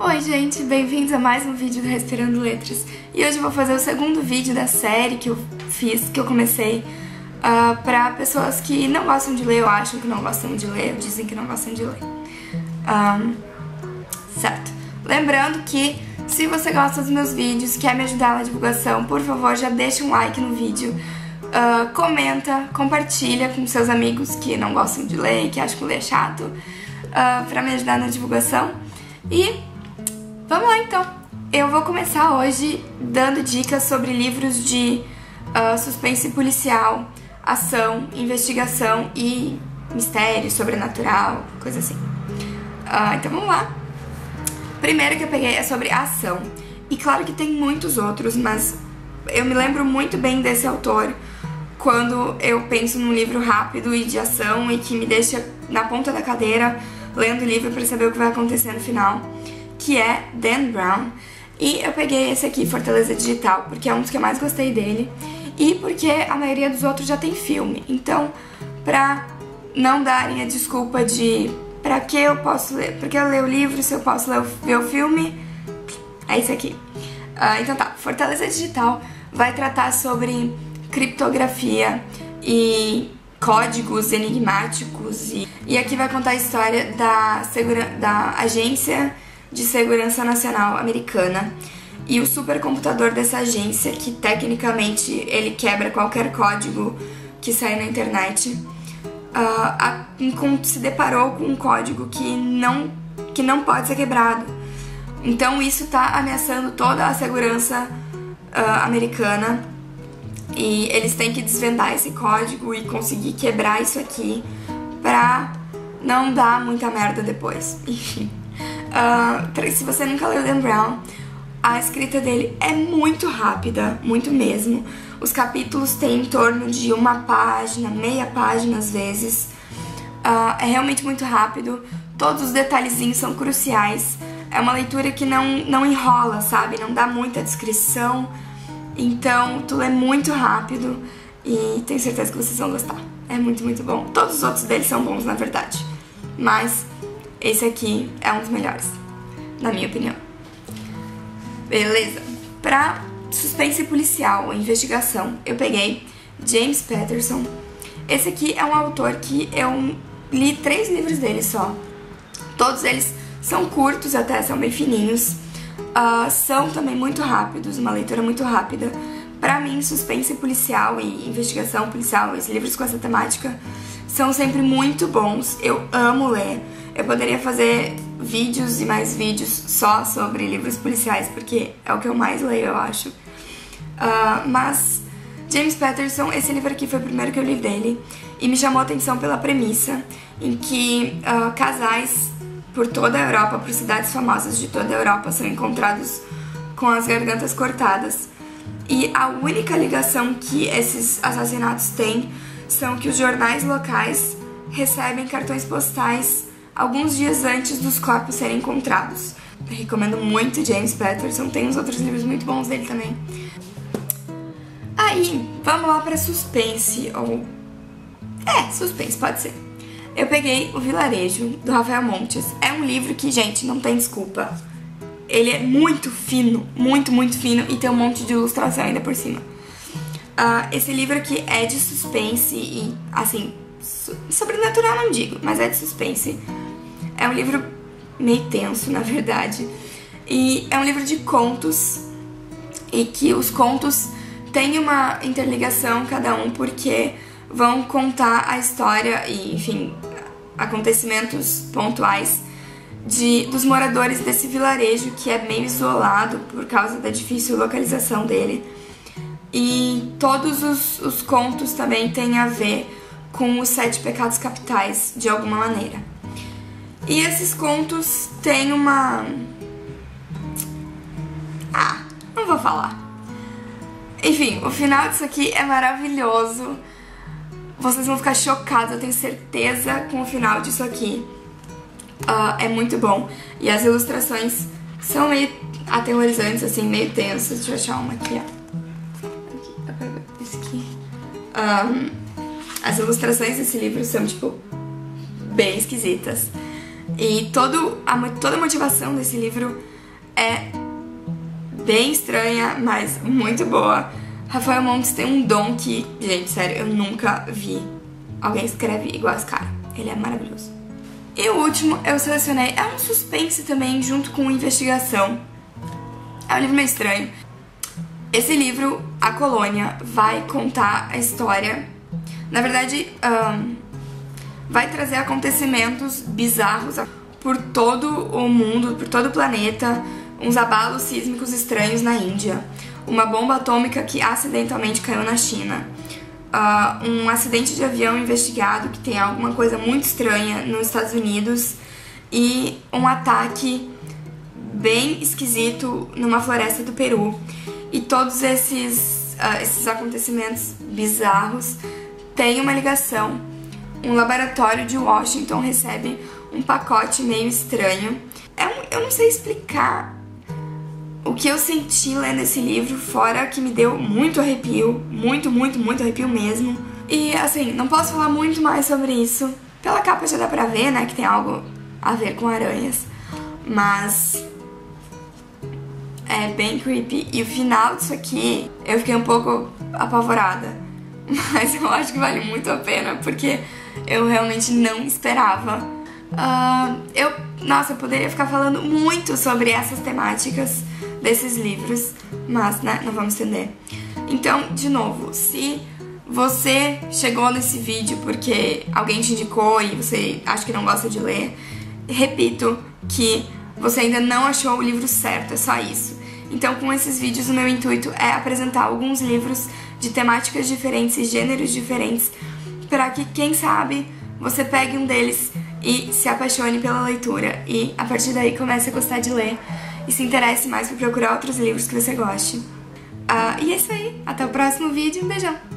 Oi gente, bem-vindos a mais um vídeo do Respirando Letras. E hoje eu vou fazer o segundo vídeo da série que eu fiz, que eu comecei pra pessoas que não gostam de ler, ou acham que não gostam de ler, ou dizem que não gostam de ler. Certo. Lembrando que se você gosta dos meus vídeos, quer me ajudar na divulgação, por favor já deixa um like no vídeo, comenta, compartilha com seus amigos que não gostam de ler e que acham que ler é chato, pra me ajudar na divulgação. E vamos lá então! Eu vou começar hoje dando dicas sobre livros de suspense policial, ação, investigação e mistério, sobrenatural, coisa assim. Então vamos lá! Primeiro que eu peguei é sobre ação. E claro que tem muitos outros, mas eu me lembro muito bem desse autor quando eu penso num livro rápido e de ação e que me deixa na ponta da cadeira lendo o livro pra saber o que vai acontecer no final, que é Dan Brown. E eu peguei esse aqui, Fortaleza Digital, porque é um dos que eu mais gostei dele e porque a maioria dos outros já tem filme. Então, pra não darem a desculpa de pra que eu posso ler, porque eu leio o livro se eu posso ver o filme, é esse aqui. Então tá, Fortaleza Digital vai tratar sobre criptografia e códigos enigmáticos e aqui vai contar a história da Agência de Segurança Nacional Americana e o supercomputador dessa agência, que tecnicamente ele quebra qualquer código que sai na internet. Se deparou com um código que não pode ser quebrado. Então isso tá ameaçando toda a segurança americana e eles têm que desvendar esse código e conseguir quebrar isso aqui pra não dar muita merda depois. Enfim. Se você nunca leu Dan Brown, a escrita dele é muito rápida, muito mesmo. Os capítulos têm em torno de uma página, meia página às vezes. É realmente muito rápido, todos os detalhezinhos são cruciais. É uma leitura que não enrola, sabe? Não dá muita descrição. Então, tu lê muito rápido e tenho certeza que vocês vão gostar. É muito, muito bom. Todos os outros deles são bons, na verdade. Mas esse aqui é um dos melhores, na minha opinião. Beleza, pra suspense policial ou investigação eu peguei James Patterson. Esse aqui é um autor que eu li 3 livros dele só. Todos eles são curtos até, são bem fininhos, são também muito rápidos, uma leitura muito rápida. Pra mim, suspense policial e investigação policial, esses livros com essa temática, são sempre muito bons, eu amo ler. Eu poderia fazer vídeos e mais vídeos só sobre livros policiais, porque é o que eu mais leio, eu acho. Mas James Patterson, esse livro aqui foi o primeiro que eu li dele e me chamou a atenção pela premissa em que casais por toda a Europa, por cidades famosas de toda a Europa, são encontrados com as gargantas cortadas. E a única ligação que esses assassinatos têm são que os jornais locais recebem cartões postais alguns dias antes dos corpos serem encontrados. Eu recomendo muito James Patterson, tem uns outros livros muito bons dele também. Aí, vamos lá pra suspense, ou... é, suspense, pode ser. Eu peguei O Vilarejo, do Raphael Montes. É um livro que, gente, não tem desculpa. Ele é muito fino, muito, muito fino, e tem um monte de ilustração ainda por cima. Esse livro aqui é de suspense e, assim, sobrenatural não digo, mas é de suspense. É um livro meio tenso, na verdade, e é um livro de contos, e que os contos têm uma interligação cada um, porque vão contar a história e, enfim, acontecimentos pontuais dos moradores desse vilarejo, que é meio isolado por causa da difícil localização dele. E todos os contos também têm a ver com os 7 pecados capitais, de alguma maneira. E esses contos têm uma... ah, não vou falar. Enfim, o final disso aqui é maravilhoso. Vocês vão ficar chocados, eu tenho certeza, com o final disso aqui. É muito bom. E as ilustrações são meio aterrorizantes, assim, meio tensas. Deixa eu achar uma aqui, ó. Esse aqui. As ilustrações desse livro são, tipo, bem esquisitas. E toda a motivação desse livro é bem estranha, mas muito boa. Rafael Montes tem um dom que, gente, sério, eu nunca vi alguém escreve igual esse cara. Ele é maravilhoso. E o último eu selecionei, é um suspense também, junto com investigação. É um livro meio estranho. Esse livro, A Colônia, vai contar a história. Na verdade, vai trazer acontecimentos bizarros por todo o mundo, por todo o planeta. Uns abalos sísmicos estranhos na Índia, uma bomba atômica que acidentalmente caiu na China, um acidente de avião investigado que tem alguma coisa muito estranha nos Estados Unidos e um ataque bem esquisito numa floresta do Peru. E todos esses acontecimentos bizarros têm uma ligação. Um laboratório de Washington recebe um pacote meio estranho. Eu não sei explicar o que eu senti lendo esse livro, fora que me deu muito arrepio, muito, muito, muito arrepio mesmo. E assim, não posso falar muito mais sobre isso. Pela capa já dá pra ver, né, que tem algo a ver com aranhas, mas é bem creepy. E o final disso aqui, eu fiquei um pouco apavorada, mas eu acho que vale muito a pena, porque eu realmente não esperava. Nossa, eu poderia ficar falando muito sobre essas temáticas desses livros, mas, né, não vamos entender. Então, de novo, se você chegou nesse vídeo porque alguém te indicou e você acha que não gosta de ler, repito que você ainda não achou o livro certo, é só isso. Então, com esses vídeos, o meu intuito é apresentar alguns livros de temáticas diferentes e gêneros diferentes, para que, quem sabe, você pegue um deles e se apaixone pela leitura e a partir daí comece a gostar de ler e se interesse mais por procurar outros livros que você goste. E é isso aí, até o próximo vídeo, um beijão!